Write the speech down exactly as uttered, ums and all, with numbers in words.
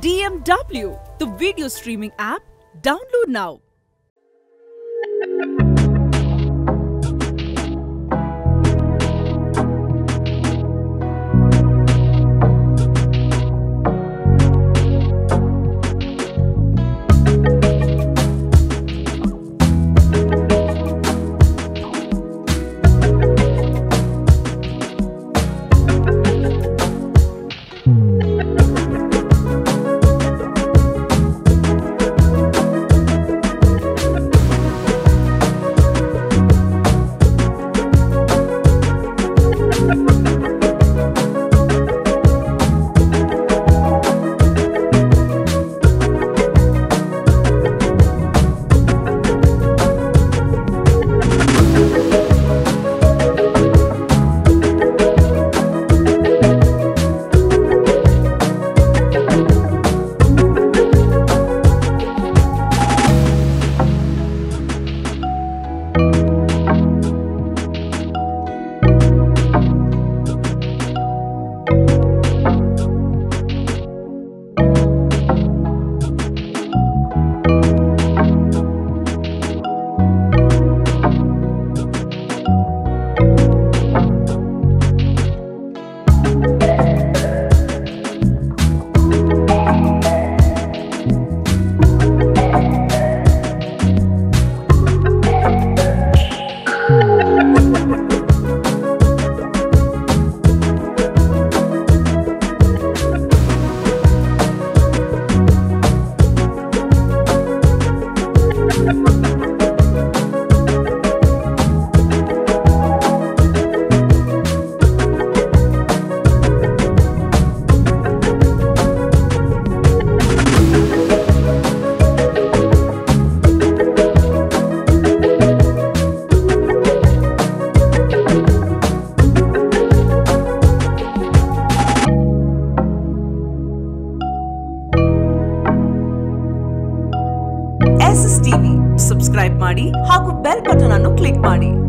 D M W, the video streaming app. Download now. S S T V subscribe माड़ी हागू bell button click माड़ी।